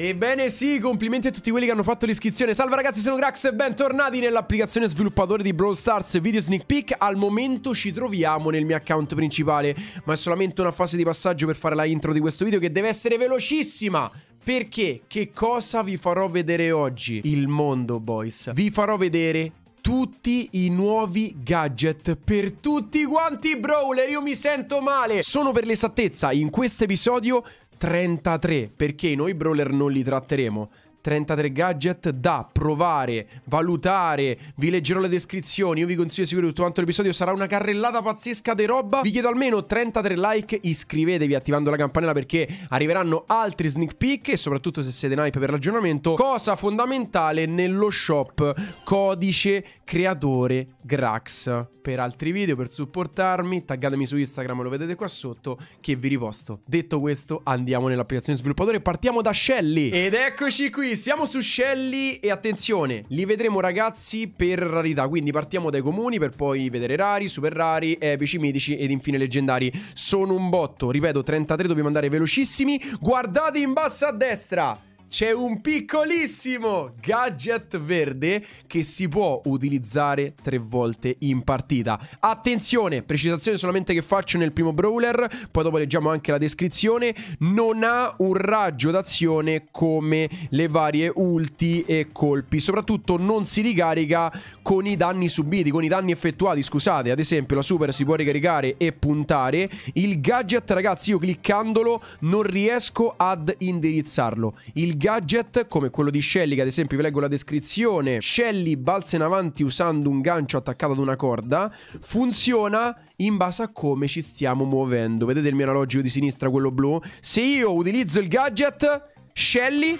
Ebbene sì, complimenti a tutti quelli che hanno fatto l'iscrizione. Salve ragazzi, sono Grax e bentornati nell'applicazione sviluppatore di Brawl Stars Video Sneak Peek. Al momento ci troviamo nel mio account principale, ma è solamente una fase di passaggio per fare la intro di questo video che deve essere velocissima. Perché? Che cosa vi farò vedere oggi? Il mondo, boys. Vi farò vedere tutti i nuovi gadget per tutti quanti i brawler. Io mi sento male. Sono per l'esattezza, in questo episodio 33, perché noi brawler non li tratteremo. 33 gadget da provare, valutare, vi leggerò le descrizioni. Io vi consiglio di seguire tutto quanto l'episodio, sarà una carrellata pazzesca di roba. Vi chiedo almeno 33 like, iscrivetevi attivando la campanella perché arriveranno altri sneak peek e soprattutto, se siete in hype per l'aggiornamento, cosa fondamentale, nello shop codice creatore Grax per altri video, per supportarmi. Taggatemi su Instagram, lo vedete qua sotto, che vi riposto. Detto questo, andiamo nell'applicazione sviluppatore, partiamo da Shelly. Ed eccoci qui, siamo su Shelly e attenzione, li vedremo ragazzi per rarità, quindi partiamo dai comuni per poi vedere rari, super rari, epici, mitici ed infine leggendari. Sono un botto, ripeto 33, dobbiamo andare velocissimi. Guardate in basso a destra, c'è un piccolissimo gadget verde che si può utilizzare 3 volte in partita. Attenzione, precisazione solamente che faccio nel primo brawler, poi dopo leggiamo anche la descrizione. Non ha un raggio d'azione come le varie ulti e colpi. Soprattutto non si ricarica con i danni subiti, con i danni effettuati, scusate. Ad esempio la super si può ricaricare e puntare. Il gadget ragazzi, io cliccandolo non riesco ad indirizzarlo. Il gadget, come quello di Shelly, che ad esempio vi leggo la descrizione, Shelly balza in avanti usando un gancio attaccato ad una corda, funziona in base a come ci stiamo muovendo. Vedete il mio analogico di sinistra, quello blu? Se io utilizzo il gadget, Shelly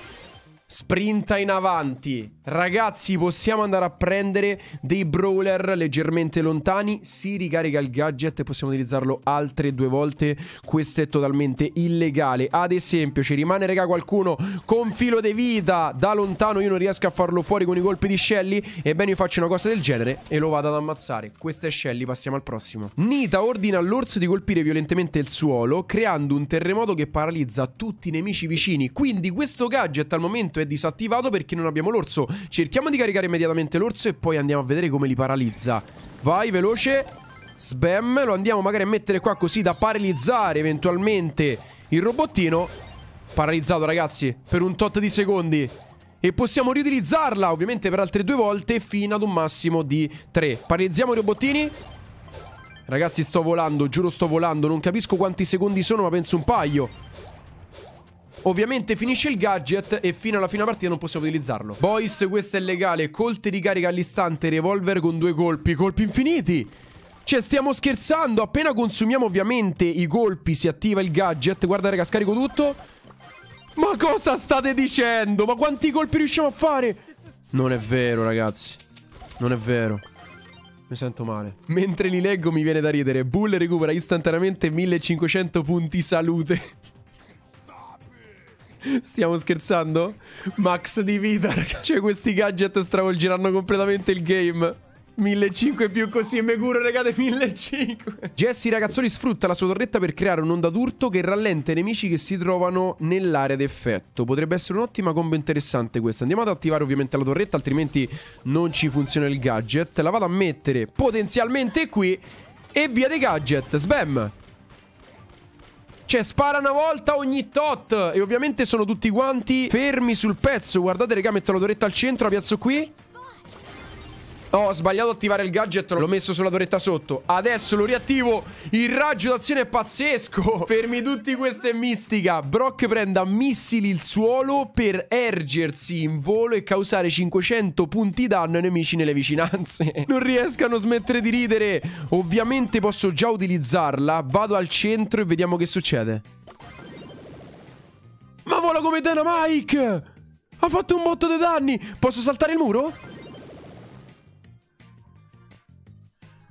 sprinta in avanti. Ragazzi, possiamo andare a prendere dei brawler leggermente lontani, si ricarica il gadget e possiamo utilizzarlo altre 2 volte. Questo è totalmente illegale. Ad esempio ci rimane, raga, qualcuno con filo di vita da lontano, io non riesco a farlo fuori con i colpi di Shelly, ebbene io faccio una cosa del genere e lo vado ad ammazzare. Questa è Shelly, passiamo al prossimo. Nita ordina all'orso di colpire violentemente il suolo creando un terremoto che paralizza tutti i nemici vicini. Quindi questo gadget al momento è disattivato perché non abbiamo l'orso. Cerchiamo di caricare immediatamente l'orso e poi andiamo a vedere come li paralizza. Vai veloce, spam, lo andiamo magari a mettere qua così da paralizzare eventualmente il robottino. Paralizzato ragazzi per un tot di secondi e possiamo riutilizzarla ovviamente per altre 2 volte fino ad un massimo di 3. Paralizziamo i robottini. Ragazzi sto volando, giuro sto volando, non capisco quanti secondi sono ma penso un paio. Ovviamente finisce il gadget e fino alla fine della partita non possiamo utilizzarlo. Boys, questo è legale. Colt ricarica all'istante revolver con 2 colpi. Colpi infiniti. Cioè stiamo scherzando. Appena consumiamo ovviamente i colpi si attiva il gadget. Guarda raga, scarico tutto. Ma cosa state dicendo? Ma quanti colpi riusciamo a fare? Non è vero ragazzi, non è vero. Mi sento male. Mentre li leggo mi viene da ridere. Bull recupera istantaneamente 1500 punti salute. Stiamo scherzando? Max di vita, ragazzi. Cioè questi gadget stravolgeranno completamente il game. 1500 più così, me curo regate 1500. Jesse ragazzoli sfrutta la sua torretta per creare un'onda d'urto che rallenta i nemici che si trovano nell'area d'effetto. Potrebbe essere un'ottima combo interessante questa. Andiamo ad attivare ovviamente la torretta, altrimenti non ci funziona il gadget. La vado a mettere potenzialmente qui e via dei gadget. Sbam! Cioè spara una volta ogni tot e ovviamente sono tutti quanti fermi sul pezzo. Guardate raga, metto la torretta al centro, la piazzo qui. Ho sbagliato ad attivare il gadget, l'ho messo sulla torretta sotto. Adesso lo riattivo. Il raggio d'azione è pazzesco. Fermi tutti, questa è mistica. Brock prende a missili il suolo per ergersi in volo e causare 500 punti danno ai nemici nelle vicinanze. Non riesco a non smettere di ridere. Ovviamente posso già utilizzarla. Vado al centro e vediamo che succede. Ma vola come Dynamite. Ha fatto un botto di danni. Posso saltare il muro?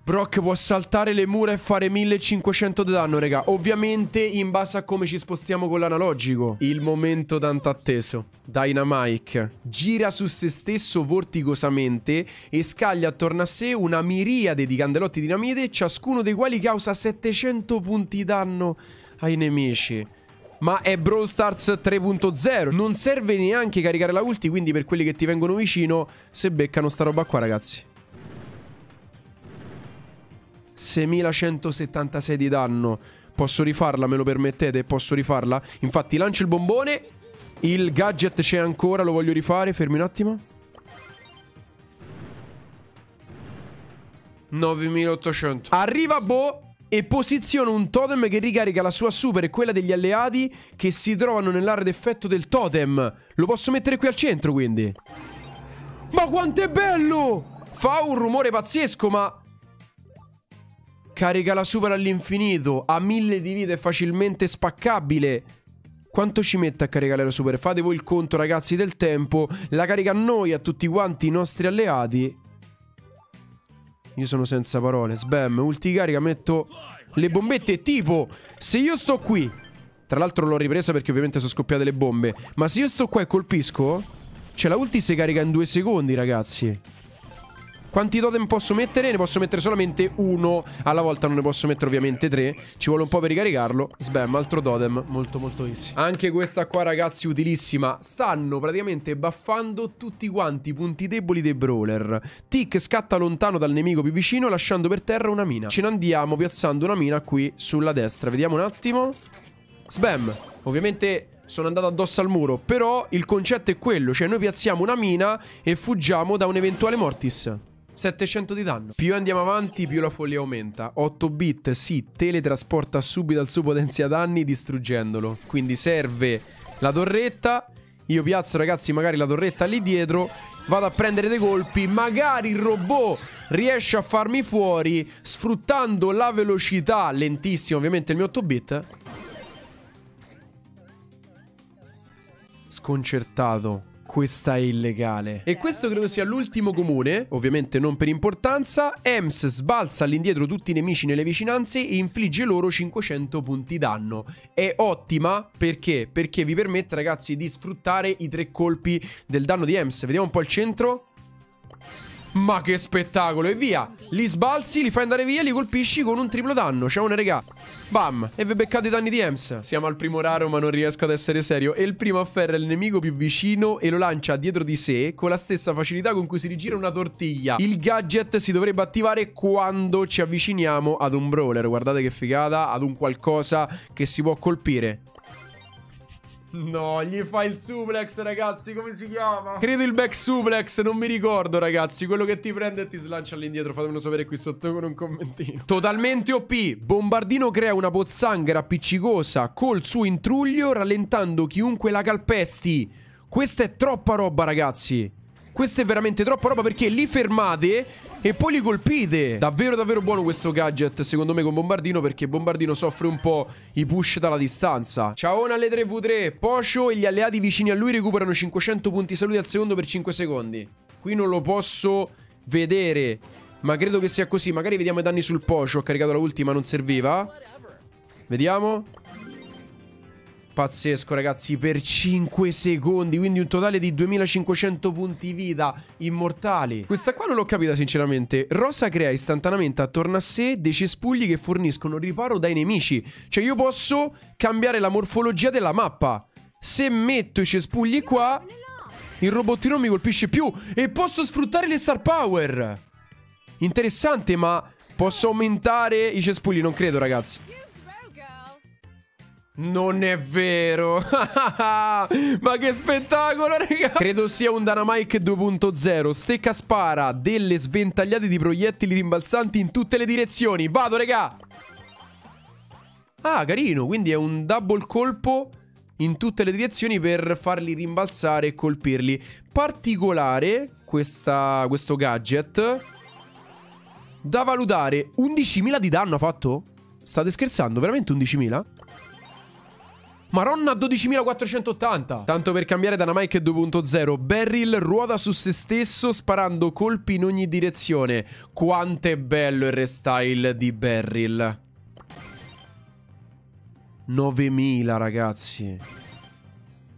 Brock può saltare le mura e fare 1500 di danno, raga. Ovviamente in base a come ci spostiamo con l'analogico. Il momento tanto atteso. Dynamite gira su se stesso vorticosamente e scaglia attorno a sé una miriade di candelotti dinamite, ciascuno dei quali causa 700 punti danno ai nemici. ma è Brawl Stars 3.0. Non serve neanche caricare la ulti, quindi per quelli che ti vengono vicino, se beccano sta roba qua, ragazzi, 6176 di danno. Posso rifarla, me lo permettete? Posso rifarla? Infatti lancio il bombone. Il gadget c'è ancora, lo voglio rifare. Fermi un attimo. 9800. Arriva Bo e posiziona un totem che ricarica la sua super e quella degli alleati che si trovano nell'area d'effetto del totem. Lo posso mettere qui al centro, quindi. Ma quanto è bello! Fa un rumore pazzesco, ma... carica la super all'infinito, ha 1000 di vita, è facilmente spaccabile. Quanto ci mette a caricare la super? Fate voi il conto, ragazzi, del tempo. La carica a noi, a tutti quanti i nostri alleati. Io sono senza parole. Sbam, ulti carica, metto le bombette. Tipo, se io sto qui, tra l'altro l'ho ripresa perché ovviamente sono scoppiate le bombe, ma se io sto qua e colpisco, cioè la ulti si carica in 2 secondi, ragazzi. Quanti totem posso mettere? Ne posso mettere solamente uno alla volta, non ne posso mettere ovviamente 3. Ci vuole un po' per ricaricarlo. Sbam, altro totem. Molto molto easy. Anche questa qua, ragazzi, utilissima. Stanno praticamente buffando tutti quanti i punti deboli dei brawler. Tic scatta lontano dal nemico più vicino, lasciando per terra una mina. Ce ne andiamo piazzando una mina qui sulla destra. Vediamo un attimo. Sbam. Ovviamente... sono andato addosso al muro, però il concetto è quello, cioè noi piazziamo una mina e fuggiamo da un eventuale Mortis. 700 di danno. Più andiamo avanti, più la follia aumenta. 8 bit si teletrasporta subito al suo potenzia danni distruggendolo. Quindi serve la torretta. Io piazzo, ragazzi, magari la torretta lì dietro, vado a prendere dei colpi, magari il robot riesce a farmi fuori sfruttando la velocità, lentissimo ovviamente il mio 8 bit. Sconcertato, questa è illegale. E questo credo sia l'ultimo comune, ovviamente non per importanza. Ems sbalza all'indietro tutti i nemici nelle vicinanze e infligge loro 500 punti danno. È ottima perché? Perché vi permette, ragazzi, di sfruttare i 3 colpi del danno di Ems. Vediamo un po' al centro. Ma che spettacolo, e via. Li sbalzi, li fai andare via, li colpisci con un triplo danno. Ciao, regà. Bam, e vi beccate i danni di Ems. Siamo al primo raro, ma non riesco ad essere serio. E il primo afferra il nemico più vicino e lo lancia dietro di sé con la stessa facilità con cui si rigira una tortiglia. Il gadget si dovrebbe attivare quando ci avviciniamo ad un brawler. Guardate che figata, ad un qualcosa che si può colpire. No, gli fa il suplex, ragazzi, come si chiama? Credo il back suplex, non mi ricordo, ragazzi. Quello che ti prende e ti slancia all'indietro. Fatemelo sapere qui sotto con un commentino. Totalmente OP. Bombardino crea una pozzanghera appiccicosa col suo intruglio, rallentando chiunque la calpesti. Questa è troppa roba, ragazzi. Questa è veramente troppa roba, perché li fermate e poi li colpite. Davvero davvero buono questo gadget, secondo me, con Bombardino, perché Bombardino soffre un po' i push dalla distanza. Ciao alle 3v3. Pocho e gli alleati vicini a lui recuperano 500 punti salute al secondo per 5 secondi. Qui non lo posso vedere, ma credo che sia così. Magari vediamo i danni sul Pocho. Ho caricato la ultima, non serviva. Vediamo. Pazzesco, ragazzi, per 5 secondi, quindi un totale di 2500 punti vita, immortali. Questa qua non l'ho capita sinceramente. Rosa crea istantaneamente attorno a sé dei cespugli che forniscono riparo dai nemici. Cioè io posso cambiare la morfologia della mappa. Se metto i cespugli qua, il robottino non mi colpisce più e posso sfruttare le star power. Interessante, ma posso aumentare i cespugli? Non credo, ragazzi. Non è vero. Ma che spettacolo, raga. Credo sia un Dynamite 2.0. Stecca spara delle sventagliate di proiettili rimbalzanti in tutte le direzioni. Vado, raga. Ah, carino. Quindi è un double colpo in tutte le direzioni per farli rimbalzare e colpirli. Particolare questo gadget, da valutare. 11.000 di danno ha fatto? State scherzando? Veramente 11.000? Maronna, 12.480. Tanto per cambiare, Dynamite 2.0. Beryl ruota su se stesso sparando colpi in ogni direzione. Quanto è bello il restyle di Beryl. 9.000, ragazzi.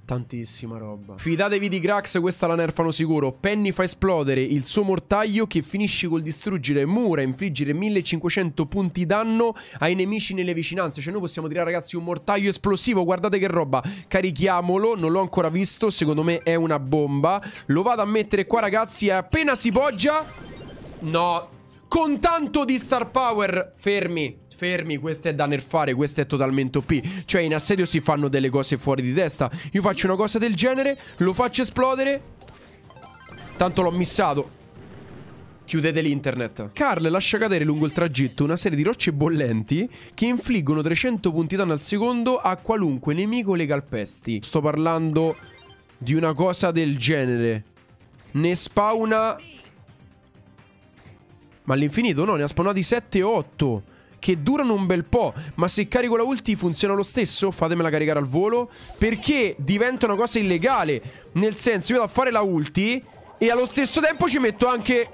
tantissima roba. Fidatevi di Grax, questa la nerfano sicuro. Penny fa esplodere il suo mortaio che finisce col distruggere mura e infliggere 1500 punti danno ai nemici nelle vicinanze. Cioè noi possiamo tirare, ragazzi, un mortaio esplosivo. Guardate che roba. Carichiamolo. Non l'ho ancora visto. Secondo me è una bomba. Lo vado a mettere qua, ragazzi. E appena si poggia... No... Con tanto di star power. Fermi, fermi, questo è da nerfare. Questo è totalmente OP. Cioè in assedio si fanno delle cose fuori di testa. Io faccio una cosa del genere, lo faccio esplodere. Tanto l'ho missato. Chiudete l'internet. Carl lascia cadere lungo il tragitto una serie di rocce bollenti che infliggono 300 punti danno al secondo a qualunque nemico le calpesti. Sto parlando di una cosa del genere. Ne spawna... Ma all'infinito no, ne ha spawnati 7-8 che durano un bel po'. Ma se carico la ulti funziona lo stesso? Fatemela caricare al volo, perché diventa una cosa illegale. Nel senso, io vado a fare la ulti e allo stesso tempo ci metto anche...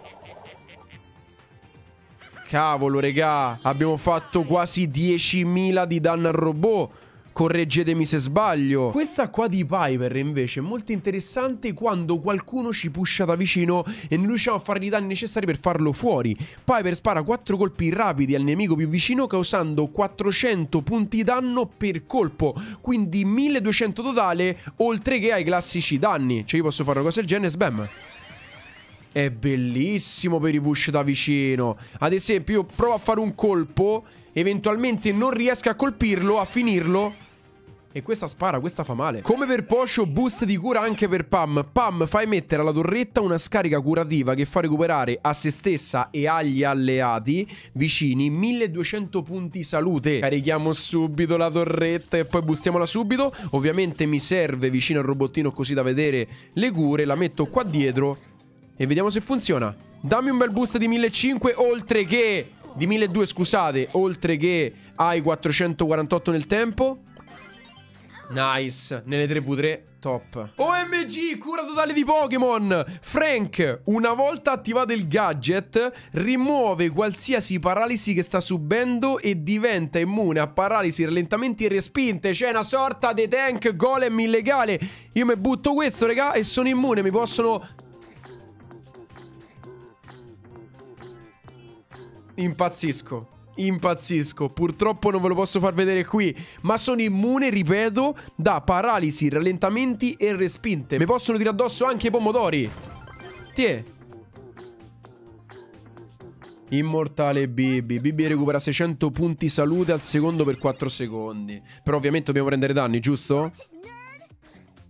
Cavolo, regà, abbiamo fatto quasi 10.000 di danno al robot. Correggetemi se sbaglio. Questa qua di Piper invece è molto interessante quando qualcuno ci pusha da vicino e non riusciamo a fargli i danni necessari per farlo fuori. Piper spara 4 colpi rapidi al nemico più vicino causando 400 punti danno per colpo, quindi 1200 totale, oltre che ai classici danni. Cioè io posso fare una cosa del genere, sbam. È bellissimo per i push da vicino. Ad esempio io provo a fare un colpo, eventualmente non riesco a colpirlo, a finirlo, e questa spara, questa fa male. Come per Pocho, boost di cura anche per Pam. Pam fa emettere alla torretta una scarica curativa che fa recuperare a se stessa e agli alleati vicini 1200 punti salute. Carichiamo subito la torretta e poi boostiamola subito. Ovviamente mi serve vicino al robottino così da vedere le cure. La metto qua dietro e vediamo se funziona. Dammi un bel boost di 1500, oltre che... Di 1200, scusate, oltre che ai 448 nel tempo. Nice, nelle 3v3, top. OMG, cura totale di Pokémon. Frank, una volta attivato il gadget, rimuove qualsiasi paralisi che sta subendo e diventa immune a paralisi, rallentamenti e respinte. C'è una sorta di tank golem illegale. Io mi butto questo, raga, e sono immune, mi possono... Impazzisco. Impazzisco. Purtroppo non ve lo posso far vedere qui, ma sono immune, ripeto, da paralisi, rallentamenti e respinte. Mi possono tirare addosso anche i pomodori. Tiè. Immortale BB. BB recupera 600 punti salute al secondo per 4 secondi. Però ovviamente dobbiamo prendere danni, giusto?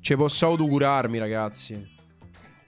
Cioè posso autocurarmi, ragazzi,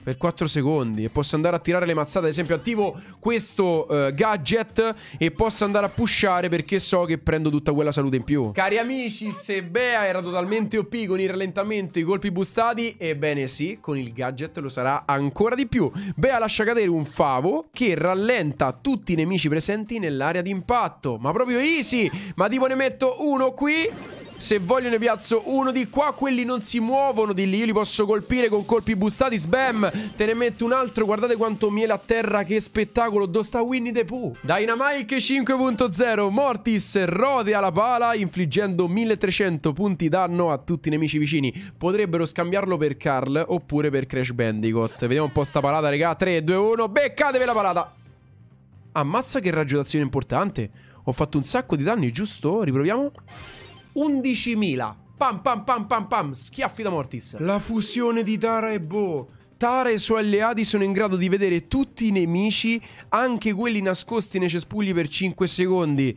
per 4 secondi e posso andare a tirare le mazzate. Ad esempio attivo questo gadget e posso andare a pushare perché so che prendo tutta quella salute in più. Cari amici, se Bea era totalmente OP con il rallentamento e i colpi boostati, ebbene sì, con il gadget lo sarà ancora di più. Bea lascia cadere un favo che rallenta tutti i nemici presenti nell'area di impatto. Ma proprio easy. Ma tipo ne metto uno qui, se voglio ne piazzo uno di qua. Quelli non si muovono di lì, io li posso colpire con colpi boostati, sbam. Te ne metto un altro, guardate quanto miele a terra, che spettacolo. Dove sta Winnie the Pooh? Dynamite 5.0. Mortis rodea la pala infliggendo 1300 punti danno a tutti i nemici vicini. Potrebbero scambiarlo per Carl oppure per Crash Bandicoot. Vediamo un po' sta palata, raga. 3, 2, 1. Beccatevi la palata. Ammazza che raggio d'azione importante. Ho fatto un sacco di danni, giusto? Riproviamo. 11.000. Pam pam pam pam pam. Schiaffi da Mortis. La fusione di Tara e Bo. Tara e i suoi alleati sono in grado di vedere tutti i nemici, anche quelli nascosti nei cespugli, per 5 secondi.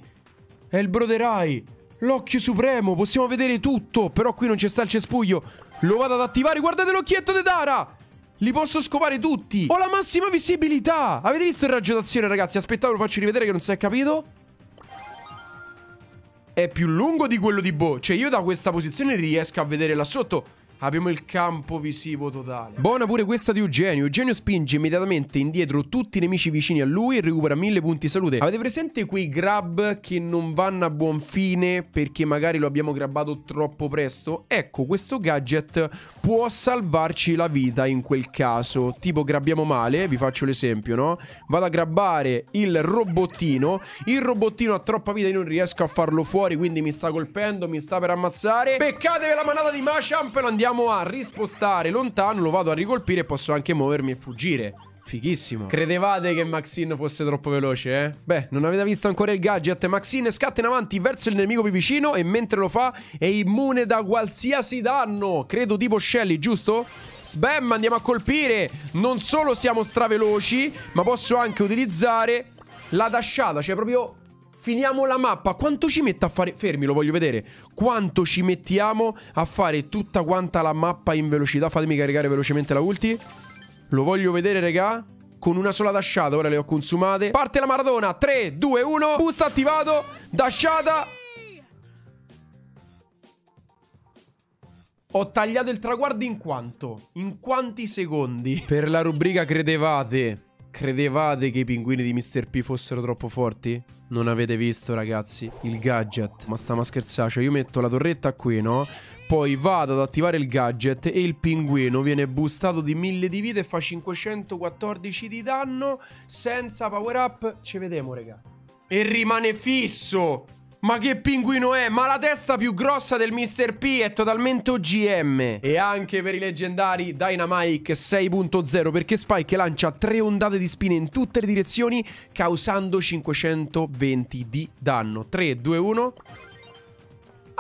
È il Brother Eye, l'occhio supremo. Possiamo vedere tutto. Però qui non ci sta il cespuglio. Lo vado ad attivare. Guardate l'occhietto di Tara. Li posso scovare tutti. Ho la massima visibilità. Avete visto il raggio d'azione, ragazzi? Aspettate, lo faccio rivedere che non si è capito. È più lungo di quello di Bo. Cioè io da questa posizione riesco a vedere là sotto. Abbiamo il campo visivo totale. Buona pure questa di Eugenio. Eugenio spinge immediatamente indietro tutti i nemici vicini a lui e recupera 1000 punti salute. Avete presente quei grab che non vanno a buon fine perché magari lo abbiamo grabbato troppo presto? Ecco, questo gadget può salvarci la vita in quel caso. Tipo grabbiamo male, vi faccio l'esempio, no? Vado a grabbare il robottino. Il robottino ha troppa vita e non riesco a farlo fuori, quindi mi sta colpendo, mi sta per ammazzare. Peccatevi la manata di Machamp e andiamo Andiamo a rispostare lontano, lo vado a ricolpire e posso anche muovermi e fuggire. Fighissimo. Credevate che Maxine fosse troppo veloce, eh? Beh, non avete visto ancora il gadget. Maxine scatta in avanti verso il nemico più vicino e mentre lo fa è immune da qualsiasi danno. Credo tipo Shelly, giusto? Sbam, andiamo a colpire. Non solo siamo straveloci, ma posso anche utilizzare la dasciata, cioè proprio... Finiamo la mappa. Quanto ci mette a fare... Fermi, lo voglio vedere. Quanto ci mettiamo a fare tutta quanta la mappa in velocità. Fatemi caricare velocemente la ulti. Lo voglio vedere, raga. Con una sola dasciata. Ora le ho consumate. Parte la maratona. 3, 2, 1. Boost attivato. Dasciata. Ho tagliato il traguardo in quanto? In quanti secondi? Per la rubrica credevate... Credevate che i pinguini di Mr. P fossero troppo forti? Non avete visto, ragazzi, il gadget. Ma stiamo a scherzare, cioè io metto la torretta qui, no? Poi vado ad attivare il gadget e il pinguino viene boostato di 1000 di vita e fa 514 di danno. Senza power up, ci vediamo, raga. E rimane fisso. Ma che pinguino è? Ma la testa più grossa del Mr. P è totalmente OGM. E anche per i leggendari Dynamite 6.0, perché Spike lancia 3 ondate di spine in tutte le direzioni, causando 520 di danno. 3, 2, 1...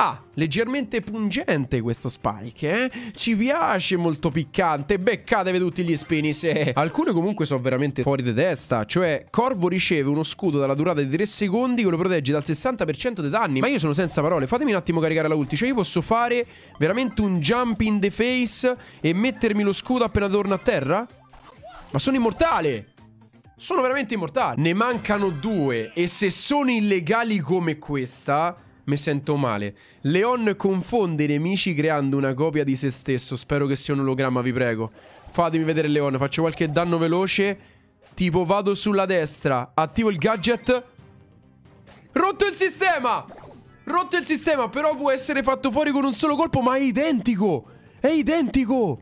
Ah, leggermente pungente questo Spike, eh? Ci piace, molto piccante. Beccatevi tutti gli spinis. Alcune comunque sono veramente fuori di testa. Cioè, Corvo riceve uno scudo dalla durata di 3 secondi che lo protegge dal 60% dei danni. Ma io sono senza parole. Fatemi un attimo caricare la ulti. Cioè, io posso fare veramente un jump in the face e mettermi lo scudo appena torno a terra? Ma sono immortale! Sono veramente immortale. Ne mancano 2. E se sono illegali come questa... Mi sento male. Leon confonde i nemici creando una copia di se stesso. Spero che sia un ologramma, vi prego. Fatemi vedere Leon. Faccio qualche danno veloce. Tipo vado sulla destra, attivo il gadget. Rotto il sistema. Rotto il sistema. Però può essere fatto fuori con un solo colpo. Ma è identico. È identico.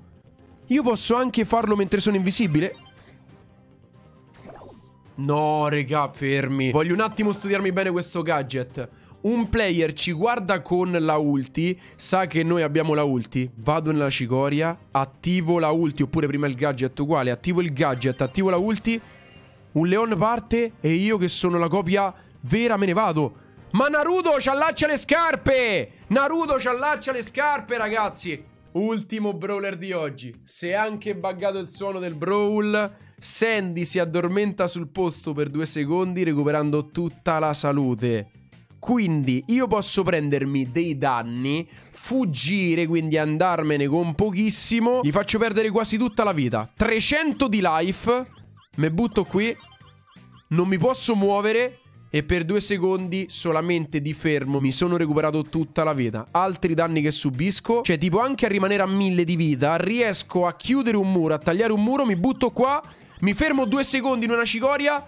Io posso anche farlo mentre sono invisibile. No, regà, fermi. Voglio un attimo studiarmi bene questo gadget. Un player ci guarda con la ulti, sa che noi abbiamo la ulti. Vado nella cicoria, attivo la ulti, oppure prima il gadget uguale. Attivo il gadget, attivo la ulti. Un Leon parte e io che sono la copia vera me ne vado. Ma Naruto ci allaccia le scarpe! Naruto ci allaccia le scarpe, ragazzi! Ultimo brawler di oggi. Se è anche buggato il suono del brawl... Sandy si addormenta sul posto per 2 secondi recuperando tutta la salute. Quindi io posso prendermi dei danni, fuggire, quindi andarmene con pochissimo. Gli faccio perdere quasi tutta la vita. 300 di life. Me butto qui. Non mi posso muovere. E per 2 secondi solamente di fermo mi sono recuperato tutta la vita. Altri danni che subisco. Cioè tipo anche a rimanere a 1000 di vita. Riesco a chiudere un muro, a tagliare un muro. Mi butto qua. Mi fermo 2 secondi in una cicoria.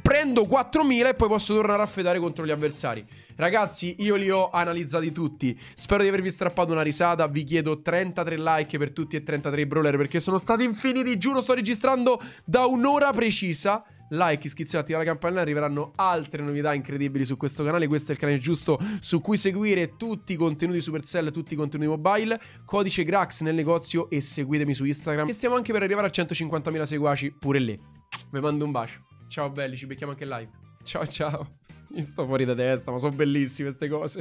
Prendo 4000 e poi posso tornare a fedare contro gli avversari. Ragazzi, io li ho analizzati tutti. Spero di avervi strappato una risata. Vi chiedo 33 like per tutti e 33 brawler, perché sono stati infiniti, giuro. Sto registrando da un'ora precisa. Like, iscrizione, attivare la campanella. Arriveranno altre novità incredibili su questo canale. Questo è il canale giusto su cui seguire tutti i contenuti Supercell, tutti i contenuti mobile. Codice Grax nel negozio e seguitemi su Instagram, e stiamo anche per arrivare a 150.000 seguaci pure lì. Vi mando un bacio. Ciao belli, ci becchiamo anche live. Ciao ciao. Io sto fuori da testa, ma sono bellissime queste cose.